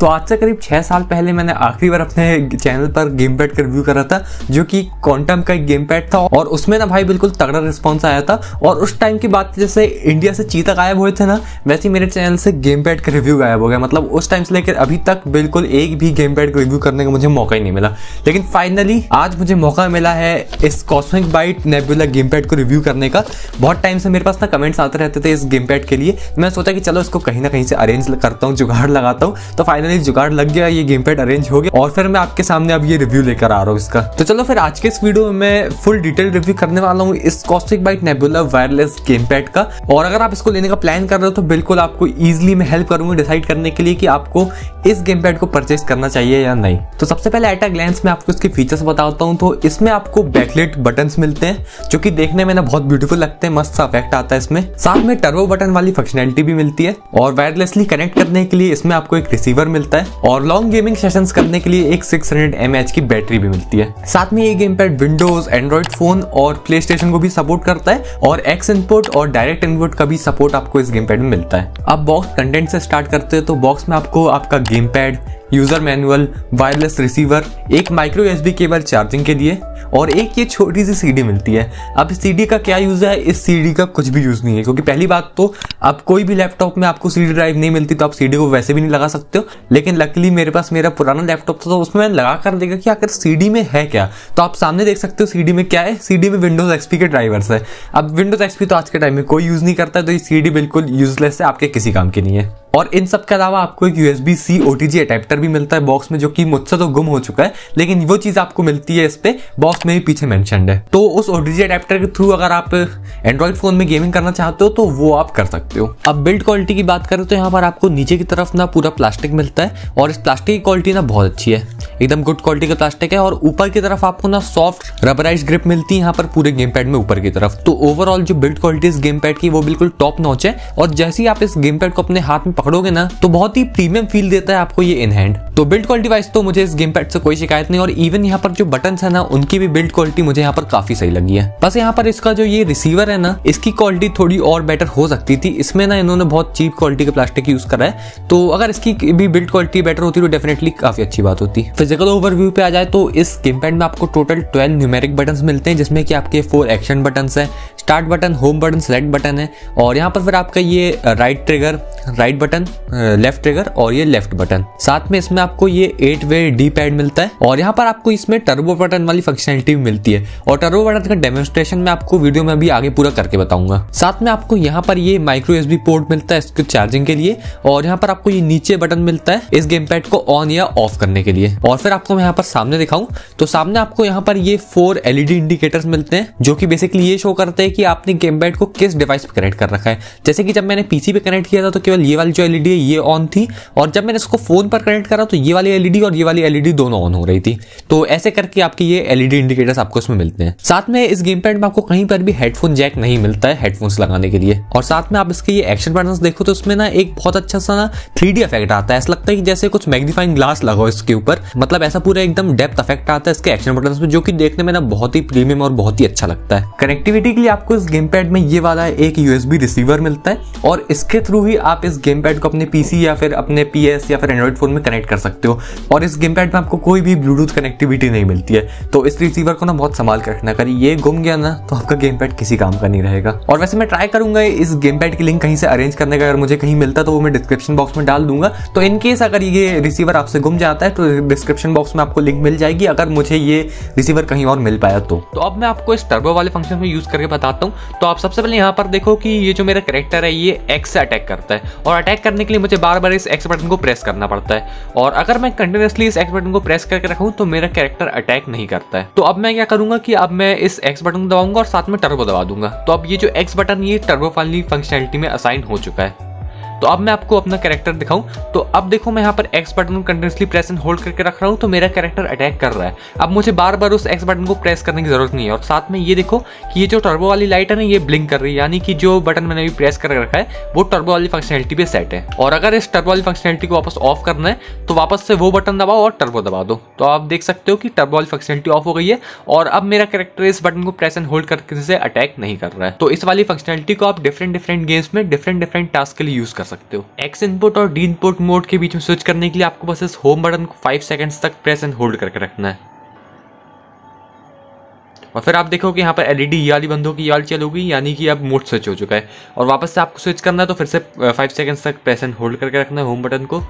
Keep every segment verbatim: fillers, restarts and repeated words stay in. तो आज से करीब छः साल पहले मैंने आखिरी बार अपने चैनल पर गेम पैड का रिव्यू करा था, जो कि क्वांटम का एक गेम पैड था। और उसमें ना भाई बिल्कुल तगड़ा रिस्पांस आया था। और उस टाइम की बात, जैसे इंडिया से चीता गायब हुए थे ना, वैसे ही मेरे चैनल से गेम पैड का रिव्यू गायब हो गया। मतलब उस टाइम से लेकर अभी तक बिल्कुल एक भी गेम पैड का रिव्यू करने का मुझे मौका ही नहीं मिला। लेकिन फाइनली आज मुझे मौका मिला है इस Cosmic Byte Nebula game pad को रिव्यू करने का। बहुत टाइम से मेरे पास ना कमेंट्स आते रहते थे इस गेम पैड के लिए। मैं सोचा कि चलो इसको कहीं ना कहीं से अरेंज करता हूँ, जुगाड़ लगाता हूँ। तो फाइनली जुगाड़ लग गया, ये गेम पैड अरेंज हो गया और फिर मैं आपके सामने अब ये रिव्यू लेकर आ रहा हूँ इसका। तो चलो फिर आज के इस वीडियो में मैं फुल डिटेल रिव्यू करने वाला हूँ इस Cosmic Byte Nebula wireless game pad का। और अगर आप इसको लेने का प्लान कर रहे हो तो बिल्कुल आपको इजीली मैं हेल्प करूंगा डिसाइड करने के लिए कि आपको इस गेम पैड को परचेज करना चाहिए या नहीं। तो सबसे पहले एट अ ग्लैंस में आपको इसके फीचर्स बताता हूँ। तो इसमें आपको बैकलाइट बटन्स मिलते हैं जो कि देखने में ना बहुत ब्यूटीफुल लगते हैं, मस्त सा इफेक्ट आता है इसमें। साथ में टर्बो बटन वाली फंक्शनैलिटी भी मिलती है। और वायरलेसली कनेक्ट करने के लिए इसमें आपको एक रिसीवर मिलता है और लॉन्ग गेमिंग सेशंस करने के लिए एक छह सौ एम ए एच की बैटरी भी मिलती है। साथ में ये game pad Windows, Android phone और प्ले स्टेशन को भी सपोर्ट करता है और एक्स इनपुट और डायरेक्ट इनपुट का भी सपोर्ट आपको इस गेम पैड में मिलता है। अब बॉक्स कंटेंट से स्टार्ट करते हैं। तो बॉक्स में आपको आपका game pad, user manual, wireless receiver, एक माइक्रो यूएसबी केबल चार्जिंग के लिए और एक ये छोटी सी सीडी मिलती है। अब सीडी का क्या यूज है? इस सीडी का कुछ भी यूज नहीं है, क्योंकि पहली बात तो अब कोई भी लैपटॉप में आपको सीडी ड्राइव नहीं मिलती, तो आप सीडी को वैसे भी नहीं लगा सकते हो। लेकिन लकली मेरे पास मेरा पुराना लैपटॉप था, तो उसमें मैंने लगा कर देखा कि आखिर सीडी में है क्या। तो आप सामने देख सकते हो सीडी में क्या है। सीडी में विंडोज एक्सपी के ड्राइवर्स है। अब विंडोज एक्सपी तो आज के टाइम में कोई यूज नहीं करता है, तो ये सीडी बिल्कुल यूजलेस है, आपके किसी काम की नहीं है। और इन सब के अलावा आपको एक यूएसबी सी ओटीजी अडेप्टर भी मिलता है बॉक्स में, जो कि मुझसे तो गुम हो चुका है, लेकिन वो चीज आपको मिलती है इस पे, बॉक्स में भी पीछे मेंशन्ड है। तो उस ओटीजी अडेप्टर के थ्रू अगर आप एंड्रॉइड फोन में गेमिंग करना चाहते हो तो वो आप कर सकते हो। अब बिल्ड क्वालिटी की बात करें तो यहाँ पर आपको नीचे की तरफ ना पूरा प्लास्टिक मिलता है और इस प्लास्टिक की क्वालिटी ना बहुत अच्छी है, एकदम गुड क्वालिटी का प्लास्टिक है। और ऊपर की तरफ आपको ना सॉफ्ट रबराइज ग्रिप मिलती है यहाँ पर पूरे गेम पैड में ऊपर की तरफ। तो ओवरऑल जो बिल्ड क्वालिटी इस गेम पैड की वो बिल्कुल टॉप नॉच है। और जैसे ही आप इस गेम पैड को अपने हाथ में पकड़ोगे ना तो बहुत ही प्रीमियम फील देता है आपको ये इन हैंड। तो बिल्ड क्वालिटी वाइज तो मुझे इस गेम पैड से कोई शिकायत नहीं। और इवन यहाँ पर जो बटन्स है ना उनकी भी बिल्ड क्वालिटी मुझे यहाँ पर काफी सही लगी है। बस यहाँ पर इसका जो ये रिसीवर है ना इसकी क्वालिटी थोड़ी और बेटर हो सकती थी। इसमें ना इन्होंने बहुत चीप क्वालिटी का प्लास्टिक यूज करा है, तो अगर इसकी भी बिल्ड क्वालिटी बेटर होती तो डेफिनेटली काफी अच्छी बात होती। फिजिकल ओवरव्यू पे आ जाए तो इस गेम पैड में आपको टोटल ट्वेल्व न्यूमेरिक बटन मिलते हैं, जिसमें कि आपके फोर एक्शन बटन है, start button, home button, select button है। और यहाँ पर फिर आपका ये right trigger, right button, left trigger और ये लेफ्ट बटन। साथ में इसमें आपको ये एट वे डी पैड मिलता है। और यहाँ पर आपको इसमें टर्बो बटन वाली फंक्शनलिटी भी मिलती है और टर्बो बटन का डेमोन्स्ट्रेशन मैं आपको वीडियो में भी आगे पूरा करके बताऊंगा। साथ में आपको यहाँ पर ये माइक्रो यूएसबी पोर्ट मिलता है इसको चार्जिंग के लिए। और यहाँ पर आपको ये नीचे बटन मिलता है इस गेम पैड को ऑन या ऑफ करने के लिए। और फिर आपको मैं यहाँ पर सामने दिखाऊं तो सामने आपको यहाँ पर ये फोर एलईडी इंडिकेटर्स मिलते हैं, जो कि बेसिकली ये शो करते हैं कि आपने गेम पैड को किस डिवाइस पे कनेक्ट कर रखा है। जैसे कि जब मैंने पीसी पे कनेक्ट किया था तो केवल ये वाली जो एलईडी है ये ऑन थी, और जब मैंने इसको फोन पर कनेक्ट करा तो ये वाली एलईडी और ये वाली एलईडी दोनों ऑन हो रही थी। तो ऐसे करके आपके ये एलईडी इंडिकेटर्स आपको इसमें मिलते हैं। साथ में इस गेम पैड में आपको कहीं पर भी हेडफोन जैक नहीं मिलता है हेडफोन्स लगाने के लिए। और साथ में आप इसके ये एक्शन बटन्स देखो तो उसमें ना एक बहुत अच्छा सा ना थ्री डी इफेक्ट आता है। ऐसा लगता है कि जैसे कुछ मैग्नीफाइंग ग्लास लगाओ इसके ऊपर, मतलब ऐसा पूरा एकदम डेप्थ इफेक्ट आता है इसके एक्शन बटन्स पे, जो कि देखने में ना बहुत ही प्रीमियम और बहुत ही अच्छा लगता है। कनेक्टिविटी के लिए आपको इस गेम पैड में ये वाला एक यूएसबी रिसीवर मिलता है और इसके थ्रू ही आप इस गेम पैड को अपने पीसी या फिर अपने पीएस या फिर एंड्रॉइड फोन में कनेक्ट कर सकते हो। और इस गेम पैड में आपको कोई भी ब्लूटूथ कनेक्टिविटी नहीं मिलती है, तो इस रिसीवर को ना बहुत संभाल कर रखना। अगर ये गुम गया ना तो आपका गेम पैड किसी काम का नहीं रहेगा। और वैसे मैं ट्राई करूंगा इस गेम पैड की लिंक कहीं से अरेंज करने का, अगर मुझे कहीं मिलता तो वो मैं डिस्क्रिप्शन बॉक्स में डाल दूंगा। तो इनकेस अगर ये रिसीवर आपसे गुम जाता है तो डिस्क्रिप्शन बॉक्स में आपको लिंक मिल जाएगी, अगर मुझे ये रिसीवर कहीं और मिल पाया तो। तो अब मैं आपको इस टर्बो वाले फंक्शन में यूज करके बताता हूँ। तो आप सबसे पहले यहाँ पर देखो कि ये जो मेरा कैरेक्टर है ये एक्स से अटैक करता है और अटैक करने के लिए मुझे बार बार इस एक्स बटन को प्रेस करना पड़ता है। और अगर मैं कंटिन्यूअसली इस एक्स बटन को प्रेस करके रखूँ तो मेरा कैरेक्टर अटैक नहीं करता है। तो अब मैं क्या करूंगा कि अब मैं इस एक्स बटन को दबाऊंगा और साथ में टर्बो दबा दूंगा। तो अब ये जो एक्स बटन ये टर्बो वाली फंक्शनलिटी में असाइन हो चुका है। तो अब मैं आपको अपना कैरेक्टर दिखाऊं तो अब देखो मैं यहाँ पर एक्स बटन को कंटिन्यूसली प्रेस एंड होल्ड करके रख रहा हूँ तो मेरा कैरेक्टर अटैक कर रहा है। अब मुझे बार बार उस एक्स बटन को प्रेस करने की जरूरत नहीं है। और साथ में ये देखो कि ये जो टर्बो वाली लाइट है ना ये ब्लिंक कर रही है, यानी कि जो बटन मैंने भी प्रेस करके रखा है वो टर्बो वाली फंक्शनलिटी पे सेट है। और अगर इस टर्बो वाली फंक्शनलिटी को वापस ऑफ करना है तो वापस से वो बटन दबाओ और टर्बो दबा दो। तो आप देख सकते हो कि टर्बो वाली फंक्शनलिटी ऑफ हो गई है और अब मेरा कैरेक्टर इस बटन को प्रेस एंड होल्ड करके अटैक नहीं कर रहा है। तो इस वाली फंक्शनलिटी को आप डिफरेंट डिफरेंट गेम्स में डिफरेंट डिफरेंट टास्क के लिए यूज कर सकते हो। एक्स इनपुट और डी इनपुट मोड के बीच में स्विच करने के लिए आपको बस इस होम बटन को फाइव सेकेंड्स तक प्रेस एंड होल्ड करके रखना है, और फिर आप देखो कि यहाँ पर एलईडी ई वाली बंद होगी, ये वाली चालू होगी, यानी कि अब मोड स्विच हो चुका है। और वापस से आपको स्विच करना है तो फिर से फाइव सेकंड्स तक प्रेस एंड होल्ड करके रखना है होम बटन को,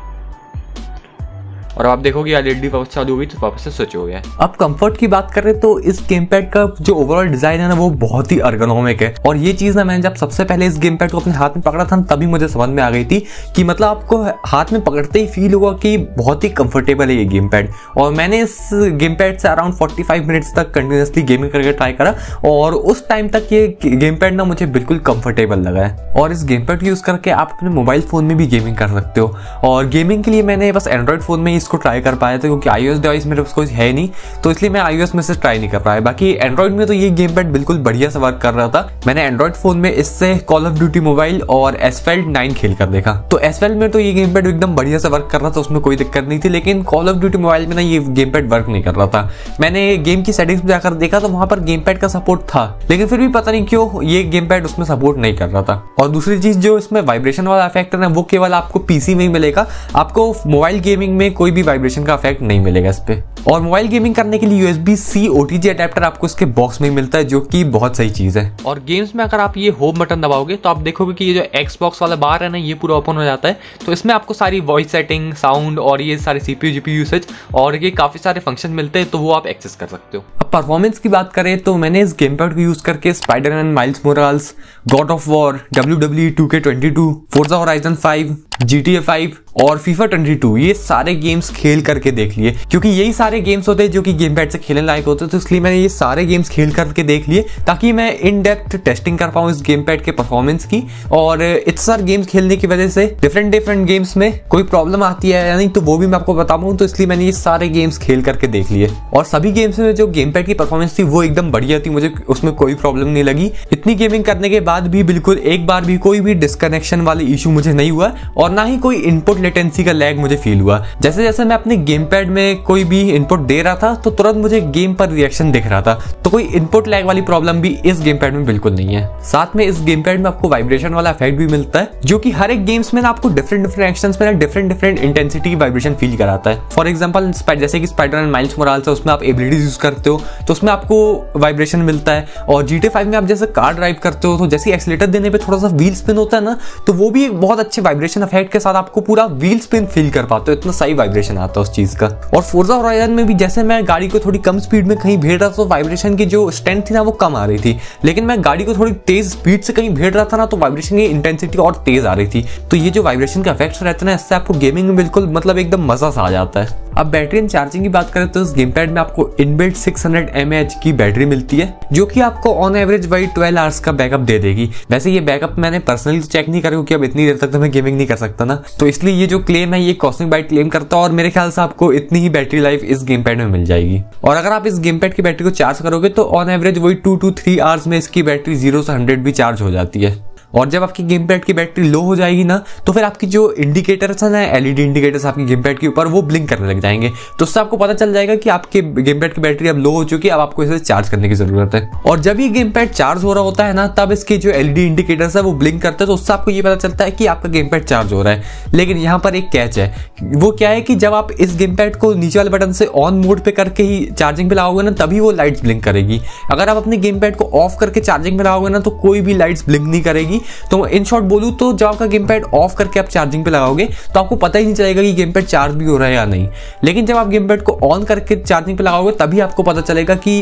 और आप देखोगे एलईडी वापस चालू हुई तो वापस से स्विच हो गया। अब कंफर्ट की बात करें तो इस गेम पैड का जो ओवरऑल डिजाइन है ना वो बहुत ही एर्गोनोमिक है, और ये चीज ना मैंने जब सबसे पहले इस गेम पैड को अपने हाथ में पकड़ा था तभी मुझे समझ में आ गई थी कि मतलब आपको हाथ में पकड़ते ही फील हुआ कि बहुत ही कंफर्टेबल है ये गेम पैड। और मैंने इस गेम पैड से अराउंड फोर्टी फाइव मिनट्स तक कंटिन्यूसली गेमिंग करके ट्राई करा, और उस टाइम तक ये गेम पैड ना मुझे बिल्कुल कंफर्टेबल लगा है। और इस गेम पैड को यूज करके आप अपने मोबाइल फोन में भी गेमिंग कर सकते हो, और गेमिंग के लिए मैंने बस एंड्रॉइड फोन में को ट्राई कर पाया था क्योंकि आईओएस डिवाइस मेरे पास कोई है नहीं, तो इसलिए मैं आईओएस में से ट्राई नहीं कर पाया। बाकी एंड्रॉइड में तो ये गेम पैड बिल्कुल बढ़िया से वर्क कर रहा था। मैंने एंड्रॉइड फोन में इससे कॉल ऑफ ड्यूटी मोबाइल और एसफेल्ट नाइन खेल कर देखा, तो एसफेल्ट में तो ये गेम पैड एकदम बढ़िया से वर्क कर रहा था, उसमें कोई दिक्कत नहीं थी। लेकिन कॉल ऑफ ड्यूटी मोबाइल में ना ये गेम पैड वर्क नहीं कर रहा था। मैंने गेम की सेटिंग्स में जाकर देखा तो वहां पर गेम पैड का सपोर्ट था, लेकिन फिर भी पता नहीं क्यों ये गेम पैड उसमें सपोर्ट नहीं कर रहा था। और दूसरी चीज जो इसमें वाइब्रेशन वाला इफेक्ट है ना वो केवल आपको पीसी में ही मिलेगा, आपको मोबाइल गेमिंग में कोई भी वाइब्रेशन का इफेक्ट नहीं मिलेगा इस पे। और मोबाइल गेमिंग करने के लिए यूएसबी सी ओटीजी अडेप्टर आपको इसके बॉक्स में मिलता है, जो कि बहुत सही चीज़ है। और गेम्स में अगर आप ये होम बटन दबाओगे तो आप देखोगे कि ये जो एक्सबॉक्स वाला बार है ना ये पूरा ओपन हो जाता है, तो इसमें आपको सारी वॉइस सेटिंग, साउंड और ये सारे सीपीयू जीपीयू यूसेज और ये काफी सारे फंक्शन मिलते हैं, तो वो आप एक्सेस कर सकते हो। अब परफॉर्मेंस की बात करें तो मैंने इस गेम पैड को यूज करके Spiderman Miles Morales, God of War, W W E two K twenty two, Forza Horizon five, G T A five और फीफा ट्वेंटी टू ये सारे गेम्स खेल करके देख लिए, क्योंकि यही सारे गेम्स होते हैं जो कि गेम पैड से खेलने लायक होते हैं, तो इसलिए मैंने ये सारे गेम्स खेल करके देख लिए ताकि मैं इन डेप्थ टेस्टिंग कर पाऊँ इस गेम पैड के परफॉर्मेंस की। और इतने सारे गेम्स खेलने की वजह से डिफरेंट डिफरेंट गेम्स में कोई प्रॉब्लम आती है या नहीं तो वो भी मैं आपको बता पाऊँ, तो इसलिए मैंने ये सारे गेम्स खेल करके देख लिए। और सभी गेम्स में जो गेम पैड की परफॉर्मेंस थी वो एकदम बढ़िया थी, मुझे उसमें कोई प्रॉब्लम नहीं लगी। इतनी गेमिंग करने के बाद भी बिल्कुल एक बार भी कोई भी डिस्कनेक्शन वाले इशू मुझे नहीं हुआ, और ना ही कोई इनपुट लेटेंसी का लैग मुझे फील हुआ। जैसे जैसे मैं अपने गेम पैड में कोई भी इनपुट दे रहा था तो तुरंत मुझे गेम पर रिएक्शन दिख रहा था, तो कोई इनपुट लैग वाली प्रॉब्लम भी इस गेम पैड में बिल्कुल नहीं है। साथ में इस गेम पैड में आपको वाइब्रेशन वाला इफेक्ट भी मिलता है, जो कि हर एक गेम्स में ना आपको डिफरेंट डिफरेंट एक्शंस में डिफरेंट डिफरेंट इंटेंसिटी की वाइब्रेशन फील कराता है। फॉर एग्जाम्पल जैसे कि स्पाइडरमैन माइल्स मोराल्स है, उसमें आप एबिलिटीज यूज करते हो तो उसमें आपको वाइब्रेशन मिलता है। और जीटीए फाइव में आप जैसे कार ड्राइव करते हो तो जैसे एक्सीलेटर देने पर थोड़ा सा व्हील स्पिन होता है ना, तो वो भी एक बहुत अच्छे वाइब्रेशन इफेक्ट के साथ आपको पूरा व्हील स्पिन फील कर पाते हो, इतना सही वाइब्रेशन आता है उस चीज का। और फोर्जा होराइजन में भी जैसे मैं गाड़ी को थोड़ी कम स्पीड में कहीं भेड़ रहा था तो वाइब्रेशन की जो स्ट्रेंथ थी ना वो कम आ रही थी, लेकिन मैं गाड़ी को थोड़ी तेज स्पीड से कहीं भेड़ रहा था ना तो वाइब्रेशन की इंटेंसिटी और तेज आ रही थी। तो ये जो वाइब्रेशन का इफेक्ट रहता है ना इससे आपको गेमिंग में बिल्कुल मतलब एकदम मजा सा आ जाता है। अब बैटरी एंड चार्जिंग की बात करें तो इस गेम पैड में आपको inbuilt six hundred M A H की बैटरी मिलती है, जो कि आपको ऑन एवरेज वही ट्वेल्व आवर्स का बैकअप दे देगी। वैसे ये बैकअप मैंने पर्सनली चेक नहीं करा क्योंकि अब इतनी देर तक तो मैं गेमिंग नहीं कर सकता ना, तो इसलिए ये जो क्लेम है ये कॉस्मिक बाइट क्लेम करता है, और मेरे ख्याल से आपको इतनी ही बैटरी लाइफ इस गेम पैड में मिल जाएगी। और अगर आप इस गेम पैड की बैटरी को चार्ज करोगे तो ऑन एवरेज वही टू टू थ्री आवर्स में इसकी बैटरी जीरो से हंड्रेड भी चार्ज हो जाती है। और जब आपकी गेम पैड की बैटरी लो हो जाएगी ना तो फिर आपकी जो इंडिकेटर्स है ना एलईडी इंडिकेटर्स आपकी गेम पैड के ऊपर वो ब्लिंक करने लग जाएंगे, तो उससे आपको पता चल जाएगा कि आपके गेम पैड की बैटरी अब लो हो चुकी है, अब आपको इसे चार्ज करने की जरूरत है। और जब ये गेम पैड चार्ज हो रहा होता है ना तब इसके जो एलईडी इंडिकेटर्स है वो ब्लिंक करते हैं, तो उससे आपको ये पता चलता है कि आपका गेम पैड चार्ज हो रहा है। लेकिन यहाँ पर एक कैच है, वो क्या है कि जब आप इस गेम पैड को नीचे वाले बटन से ऑन मोड पे करके ही चार्जिंग पे लाओगे ना तभी वो लाइट्स ब्लिंक करेगी। अगर आप अपने गेम पैड को ऑफ करके चार्जिंग पे लाओगे ना तो कोई भी लाइट्स ब्लिंक नहीं करेगी। तो इन शॉर्ट बोलूं तो जब आपका गेम पैड ऑफ करके आप चार्जिंग पे लगाओगे तो आपको पता ही नहीं चलेगा कि गेम पैड चार्ज भी हो रहा है या नहीं, लेकिन जब आप गेम पैड को ऑन करके चार्जिंग पे लगाओगे तभी आपको पता चलेगा कि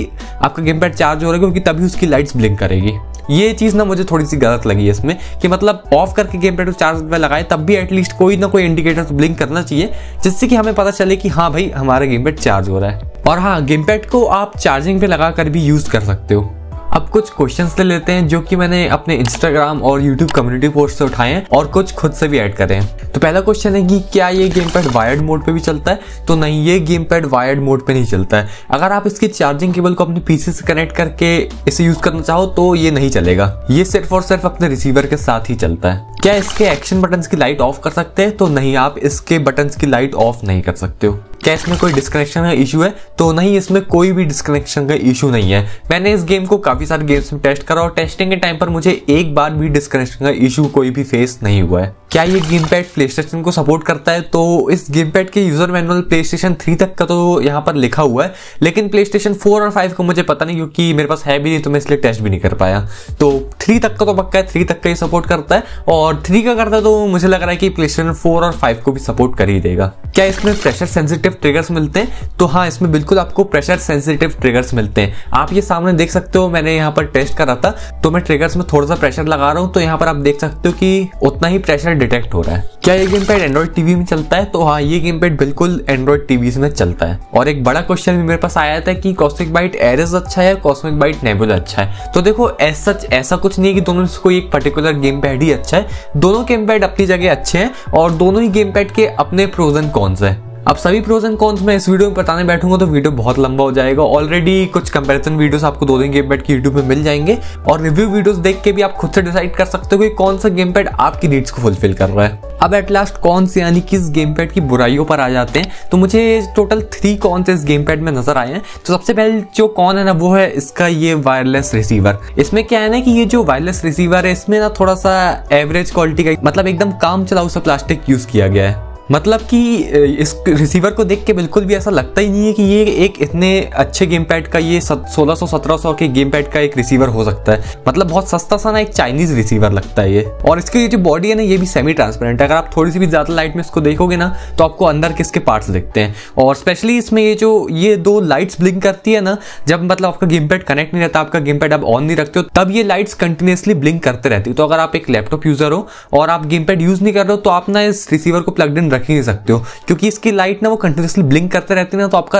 आपका गेम पैड चार्ज हो रहा है, क्योंकि तभी उसकी लाइट्स ब्लिंक करेगी। ये चीज़ ना मुझे थोड़ी सी गलत लगी इसमें कि मतलब ऑफ करके गेम पैड को चार्ज में लगाए तब भी एटलीस्ट कोई ना कोई इंडिकेटर तो ब्लिंक करना चाहिए, जिससे कि हमें पता चले कि हाँ भाई हमारा गेम पैड चार्ज हो रहा है। और हाँ, गेम पैड को आप चार्जिंग पे लगा कर भी यूज कर सकते हो। अब कुछ क्वेश्चंस ले लेते हैं जो कि मैंने अपने इंस्टाग्राम और यूट्यूब कम्युनिटी पोस्ट से उठाए हैं और कुछ खुद से भी ऐड करे हैं। तो पहला क्वेश्चन है कि क्या ये गेम पैड वायर्ड मोड पे भी चलता है? तो नहीं, ये गेम पैड वायर्ड मोड पे नहीं चलता है। अगर आप इसकी चार्जिंग केबल को अपने पीसी से कनेक्ट करके इसे यूज करना चाहो तो ये नहीं चलेगा, ये सिर्फ और सिर्फ अपने रिसीवर के साथ ही चलता है। क्या इसके एक्शन बटन्स की लाइट ऑफ कर सकते हैं? तो नहीं, आप इसके बटन्स की लाइट ऑफ नहीं कर सकते हो। क्या इसमें कोई डिस्कनेक्शन का इशू है? तो नहीं, इसमें कोई भी डिस्कनेक्शन का इशू नहीं है। मैंने इस गेम को काफी सारे गेम्स में टेस्ट करा और टेस्टिंग के टाइम पर मुझे एक बार भी डिस्कनेक्शन का इशू कोई भी फेस नहीं हुआ है। क्या ये गेम पैड प्ले स्टेशन को सपोर्ट करता है? तो इस गेम पैड के user manual PlayStation three तक का तो यहाँ पर लिखा हुआ है, लेकिन प्ले स्टेशन फोर और फाइव का मुझे पता नहीं क्योंकि मेरे पास है भी नहीं, तो मैं इसलिए टेस्ट भी नहीं कर पाया। तो थ्री तक का तो पक्का है, थ्री तक का ही सपोर्ट करता है और थ्री का करता है तो मुझे लग रहा है कि प्ले स्टेशन फोर और फाइव को भी सपोर्ट कर ही देगा। क्या इसमें प्रेशर सेंसिटिव ट्रिगर्स मिलते हैं? तो हाँ, इसमें बिल्कुल आपको प्रेशर सेंसिटिव ट्रिगर्स मिलते हैं। आप ये सामने देख सकते हो, मैंने यहाँ पर टेस्ट करा था तो मैं ट्रिगर्स में थोड़ा सा प्रेशर लगा रहा हूँ तो यहाँ पर आप देख सकते हो कि उतना ही प्रेशर डिटेक्ट हो रहा है। क्या ये गेम पैड एंड्रॉइड टीवी में चलता है? तो हाँ, ये गेम पैड बिल्कुल एंड्रॉइड टीवी में चलता है। और एक बड़ा क्वेश्चन भी मेरे पास आया था कि कॉस्मिक बाइट एरिस अच्छा है, कॉस्मिक बाइट नेबुला अच्छा है? तो देखो, एज सच ऐसा कुछ नहीं है कि दोनों से कोई एक पर्टिकुलर गेम पैड ही अच्छा है। दोनों गेम पैड अपनी जगह अच्छे हैं और दोनों ही गेम पैड के अपने प्रोज एंड कॉन्स हैं। अब सभी प्रोज एंड कॉन्स मैं इस वीडियो में बताने बैठूंगा तो वीडियो बहुत लंबा हो जाएगा। ऑलरेडी कुछ कंपैरिजन वीडियोस आपको दो दिन गेम पैड की यूट्यूब में मिल जाएंगे और रिव्यू वीडियोस देख के भी आप खुद से डिसाइड कर सकते हो कि कौन सा गेम पैड आपकी नीड्स को फुलफिल कर रहा है। अब एट लास्ट कॉन्स यानी कि इस गेम पैड की बुराइयों पर आ जाते हैं। तो मुझे टोटल थ्री कॉन्स इस गेम पैड में नजर आए हैं। तो सबसे पहले जो कॉन है ना वो है इसका ये वायरलेस रिसीवर। इसमें क्या है ना कि ये जो वायरलेस रिसीवर है इसमें ना थोड़ा सा एवरेज क्वालिटी का, मतलब एकदम काम चलाऊ सा प्लास्टिक यूज किया गया है। मतलब कि इस रिसीवर को देख के बिल्कुल भी ऐसा लगता ही नहीं है कि ये एक इतने अच्छे गेम पैड का, ये सोलह सौ सत्रह सौ के गेम पैड का एक रिसीवर हो सकता है। मतलब बहुत सस्ता सा ना एक चाइनीज रिसीवर लगता है ये। और इसकी ये जो बॉडी है ना ये भी सेमी ट्रांसपेरेंट है। अगर आप थोड़ी सी भी ज़्यादा लाइट में इसको देखोगे ना तो आपको अंदर किसके पार्ट्स दिखते हैं। और स्पेशली इसमें ये जो ये दो लाइट्स ब्लिंक करती है ना, जब मतलब आपका गेम पैड कनेक्ट नहीं रहता, आपका गेम पैड आप ऑन नहीं रखते हो, तब ये लाइट्स कंटिन्यूसली ब्लिंक करते रहती है। तो अगर आप एक लैपटॉप यूजर हो और आप गेम पैड यूज नहीं कर रहे हो तो आप ना इस रिसीवर को प्लग इन रख ही नहीं सकते हो, क्योंकि इसकी लाइट ना वो कंटिन्यूसली ब्लिंक करते रहती है ना, तो आपका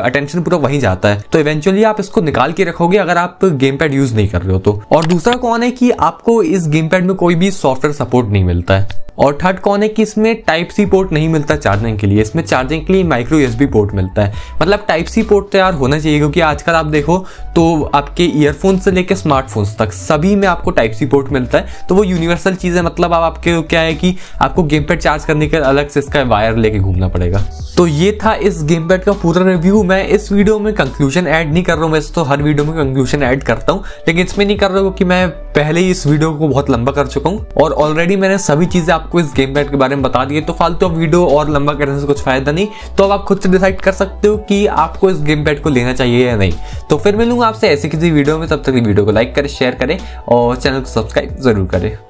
अटेंशन पूरा वहीं जाता है। तो इवेंचुअली आप इसको निकाल के रखोगे अगर आप गेम पैड यूज नहीं कर रहे हो तो। और दूसरा कौन है कि आपको इस गेम पैड में कोई भी सॉफ्टवेयर सपोर्ट नहीं मिलता है। और थर्ड कौन है कि इसमें टाइप सी पोर्ट नहीं मिलता चार्जिंग के लिए। इसमें चार्जिंग के लिए माइक्रो यूएसबी पोर्ट मिलता है। मतलब टाइप सी पोर्ट तो यार होना चाहिए, क्योंकि आजकल आप देखो तो आपके ईयरफोन से लेकर स्मार्टफोन्स तक सभी में आपको टाइप सी पोर्ट मिलता है। तो वो यूनिवर्सल चीज़ है। मतलब आप आपके क्या है कि आपको गेम पैड चार्ज करने के अलग से इसका वायर लेके घूमना पड़ेगा। तो ये था इस गेम पैड का पूरा रिव्यू। मैं इस वीडियो में कंक्लूजन ऐड नहीं कर रहा हूँ, मैं तो हर वीडियो में कंक्लूजन ऐड करता हूँ, लेकिन इसमें नहीं कर रहा हूँ कि मैं पहले ही इस वीडियो को बहुत लंबा कर चुका हूँ और ऑलरेडी मैंने सभी चीज़ें आपको इस गेम पैड के बारे में बता दिए। तो फालतू तो वीडियो और लंबा करने से कुछ फायदा नहीं। तो अब आप खुद से डिसाइड कर सकते हो कि आपको इस गेम पैड को लेना चाहिए या नहीं। तो फिर मिलूंगा आपसे ऐसी किसी वीडियो में। तब तक वीडियो को लाइक करें, शेयर करें और चैनल को सब्सक्राइब जरूर करें।